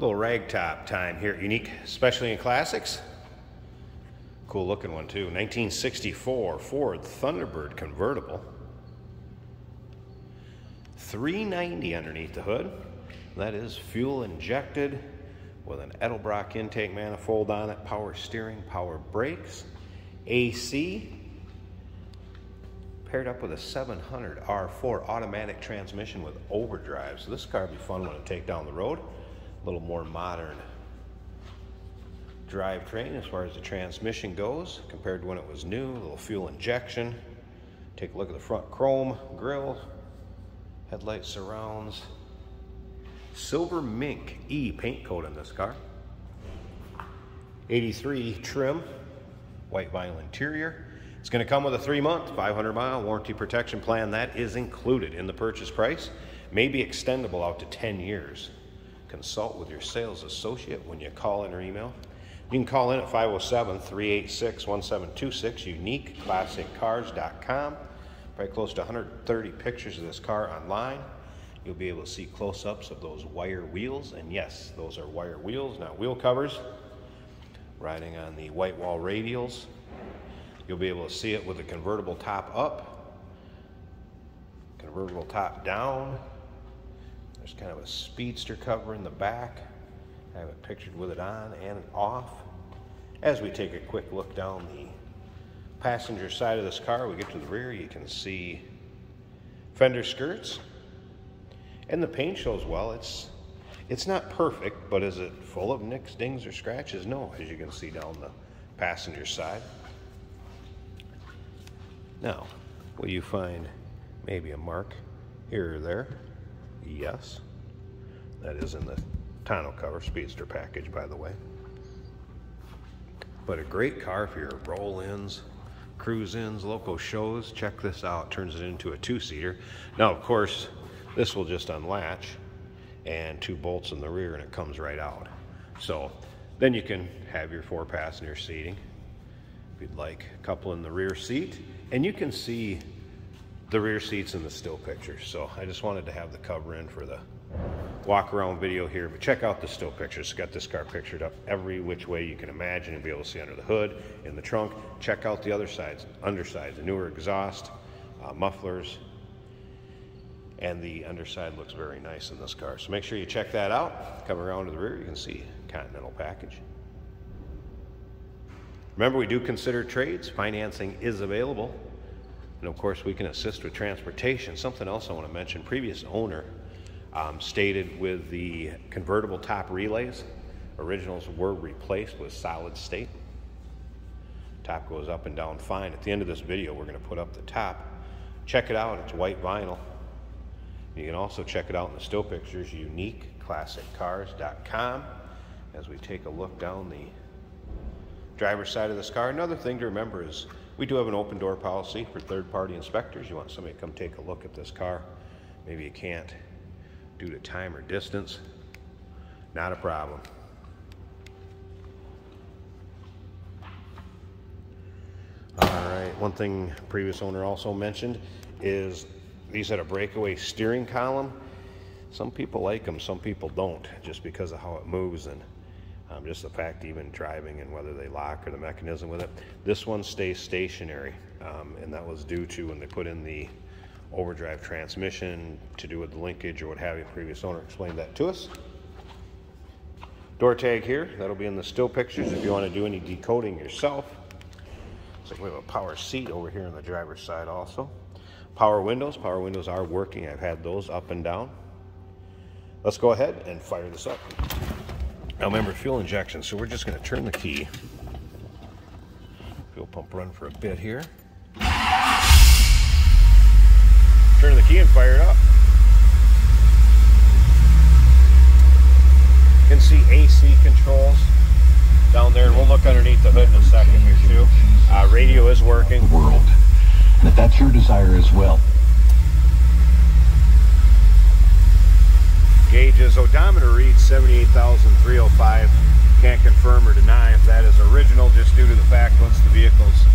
Little ragtop time here at Unique, especially in classics. Cool looking one too. 1964 Ford Thunderbird convertible. 390 underneath the hood. That is fuel injected with an Edelbrock intake manifold on it. Power steering, power brakes, AC. Paired up with a 700R4 automatic transmission with overdrive. So this car would be fun when it take down the road. A little more modern drivetrain as far as the transmission goes compared to when it was new. A little fuel injection. Take a look at the front chrome grille, headlight surrounds, Silver Mink E paint coat in this car. 83 trim, white vinyl interior. It's going to come with a 3-month, 500-mile warranty protection plan. That is included in the purchase price. May be extendable out to 10 years. Consult with your sales associate when you call in or email. You can call in at 507-386-1726, uniqueclassiccars.com. Probably close to 130 pictures of this car online. You'll be able to see close-ups of those wire wheels. And yes, those are wire wheels, not wheel covers. Riding on the white wall radials. You'll be able to see it with a convertible top up, convertible top down. There's kind of a speedster cover in the back. I have it pictured with it on and off. As we take a quick look down the passenger side of this car, we get to the rear, you can see fender skirts. And the paint shows well. It's not perfect, but is it full of nicks, dings, or scratches? No, as you can see down the passenger side. Now, will you find maybe a mark here or there? Yes. That is in the tonneau cover, speedster package, by the way. But a great car for your roll-ins, cruise-ins, local shows. Check this out. Turns it into a 2-seater. Now, of course, this will just unlatch and 2 bolts in the rear, and it comes right out. So then you can have your 4-passenger seating. If you'd like, a couple in the rear seat. And you can see the rear seats in the still picture. So I just wanted to have the cover in for the walk around video here, but check out the still pictures. It's got this car pictured up every which way you can imagine and be able to see under the hood, in the trunk. Check out the other sides, underside, the newer exhaust, mufflers, and the underside looks very nice in this car. So make sure you check that out. Come around to the rear, you can see Continental package. Remember, we do consider trades. Financing is available. And of course, we can assist with transportation. Something else I want to mention, previous owner stated with the convertible top relays, originals were replaced with solid state. Top goes up and down fine. At the end of this video, we're going to put up the top. Check it out, it's white vinyl. You can also check it out in the still pictures, uniqueclassiccars.com. As we take a look down the driver's side of this car. Another thing to remember is we do have an open door policy for third-party inspectors. You want somebody to come take a look at this car. Maybe you can't due to time or distance. Not a problem. All right, one thing previous owner also mentioned is these had a breakaway steering column. Some people like them, some people don't, just because of how it moves and just the fact even driving and whether they lock or the mechanism with it. This one stays stationary, and that was due to when they put in the overdrive transmission to do with the linkage or what have you. Previous owner explained that to us. Door tag here, that'll be in the still pictures if you want to do any decoding yourself. Looks like we have a power seat over here on the driver's side also. Power windows are working. I've had those up and down. Let's go ahead and fire this up. Now remember, fuel injection, so we're just going to turn the key. Fuel pump run for a bit here. Turn the key and fire it up. You can see AC controls down there, and we'll look underneath the hood in a second here too. Radio is working. World, but that's your desire as well. Gauges, odometer reads 78,305. Can't confirm or deny if that is original, just due to the fact once the vehicle's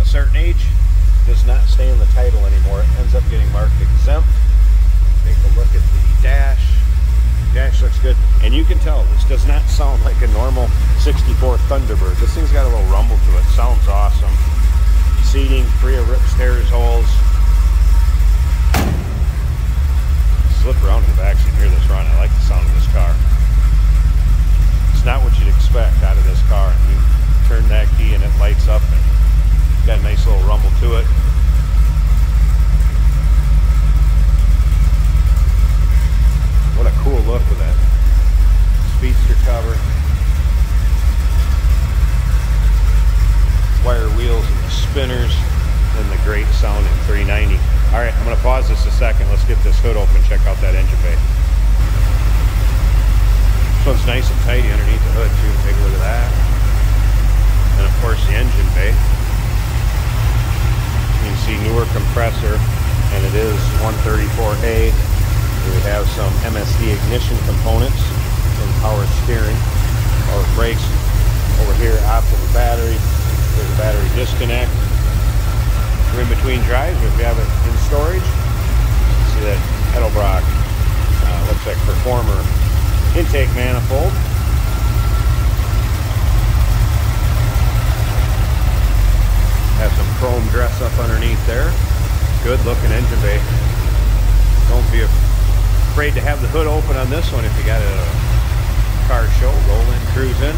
a certain age, it does not stay in the title anymore. It ends up getting marked exempt. Take a look at the dash. Dash looks good. And And you can tell this does not sound like a normal 64 Thunderbird. This thing's got a little rumble to it. Sounds awesome. Seating, free of rip stairs holes. Slip around in the back so you can hear this run. I like the sound of this car. It's not what you'd expect out of this car. And you turn that key and it lights up, and it's got a nice little rumble to it. What a cool look with that speedster cover, wire wheels and the spinners, and the great sound in 390. All right, I'm going to pause this a second. Let's get this hood open and check out that engine bay. So it's nice and tidy underneath the hood too. Take a look at that. And of course the engine bay. You can see newer compressor, and it is 134A. We have some MSD ignition components and power steering, power brakes. Over here, optical battery. There's a battery disconnect. In between drives, if you have it in storage, you see that Edelbrock, looks like Performer intake manifold. Have some chrome dress up underneath there. Good looking engine bay. Don't be afraid to have the hood open on this one if you got a car show. Roll in, cruise in.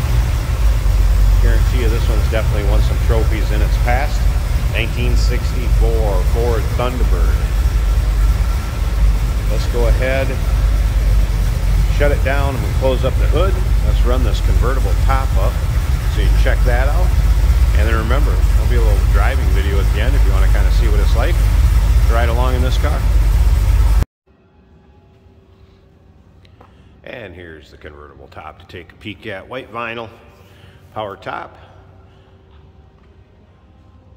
Guarantee you this one's definitely won some trophies in its past. 1964 Ford Thunderbird. Let's go ahead, shut it down, and we'll close up the hood. Let's run this convertible top up so you can check that out. And then remember, there'll be a little driving video at the end if you want to kind of see what it's like to ride along in this car. And here's the convertible top to take a peek at. White vinyl, power top.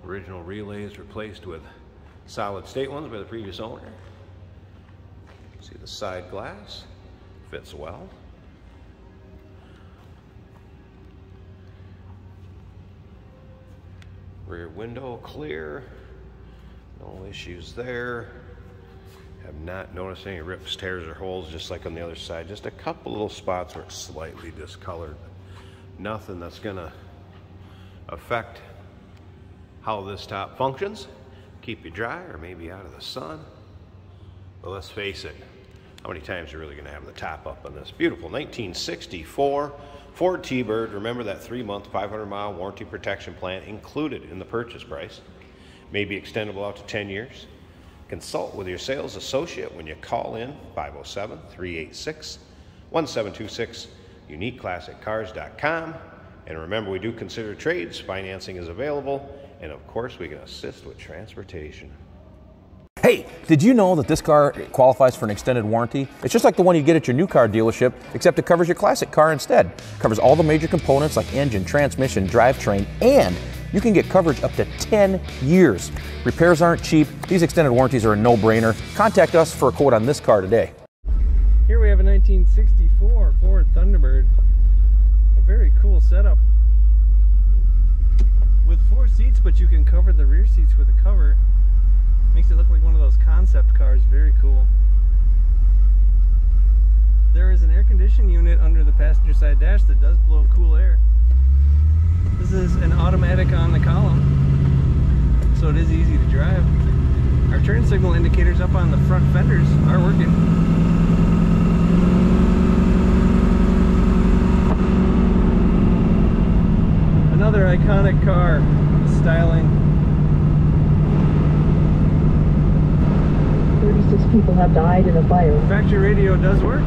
Original relays replaced with solid state ones by the previous owner. See the side glass, fits well. Rear window clear, no issues there. Have not noticed any rips, tears, or holes, just like on the other side. Just a couple little spots where it's slightly discolored. Nothing that's gonna affect how this top functions. Keep you dry or maybe out of the sun. But let's face it, how many times are you really going to have the top up on this beautiful 1964 Ford T-Bird? Remember that 3-month 500-mile warranty protection plan included in the purchase price. May be extendable out to 10 years. Consult with your sales associate when you call in 507-386-1726, uniqueclassiccars.com. And remember, we do consider trades. Financing is available. And of course, we can assist with transportation. Hey, did you know that this car qualifies for an extended warranty? It's just like the one you get at your new car dealership, except it covers your classic car instead. It covers all the major components like engine, transmission, drivetrain, and you can get coverage up to 10 years. Repairs aren't cheap. These extended warranties are a no-brainer. Contact us for a quote on this car today. Here we have a 1964 Ford Thunderbird. A very cool setup. With 4 seats, but you can cover the rear seats with a cover. Makes it look like one of those concept cars. Very cool. There is an air conditioning unit under the passenger side dash that does blow cool air. This is an automatic on the column, so it is easy to drive. Our turn signal indicators up on the front fenders are working. Another iconic car, styling. 36 people have died in a fire. Factory radio does work.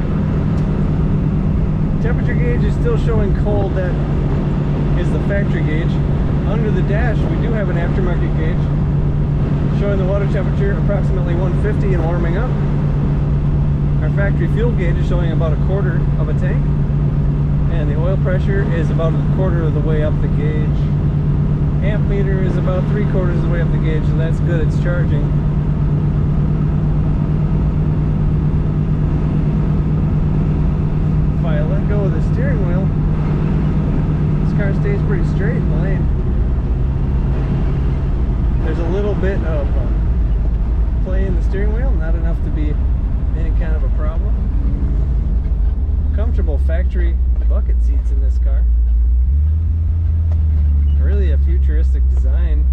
Temperature gauge is still showing cold. That is the factory gauge. Under the dash, we do have an aftermarket gauge showing the water temperature approximately 150 and warming up. Our factory fuel gauge is showing about a quarter of a tank. And the oil pressure is about a quarter of the way up the gauge. Amp meter is about 3/4 of the way up the gauge, so that's good, it's charging. If I let go of the steering wheel, this car stays pretty straight in the lane. There's a little bit of play in the steering wheel, not enough to be any kind of a problem. comfortable factory bucket seats in this car. Really a futuristic design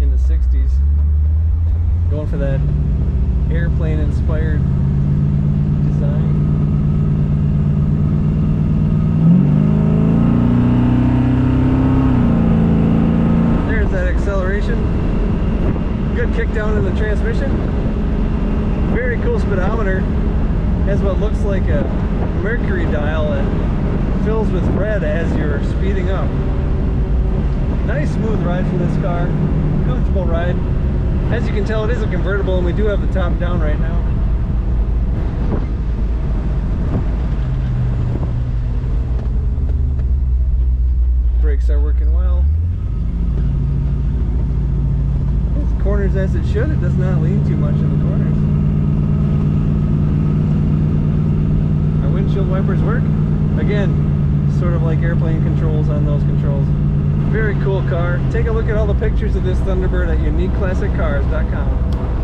in the 60s. Going for that airplane inspired design. Good kick down in the transmission. Very cool speedometer. Has what looks like a mercury dial and fills with red as you're speeding up. Nice smooth ride for this car. Comfortable ride. As you can tell, it is a convertible and we do have the top down right now. Brakes are working well. Corners as it should. It does not lean too much in the corners. Our windshield wipers work. Again, sort of like airplane controls on those controls. Very cool car. Take a look at all the pictures of this Thunderbird at uniqueclassiccars.com.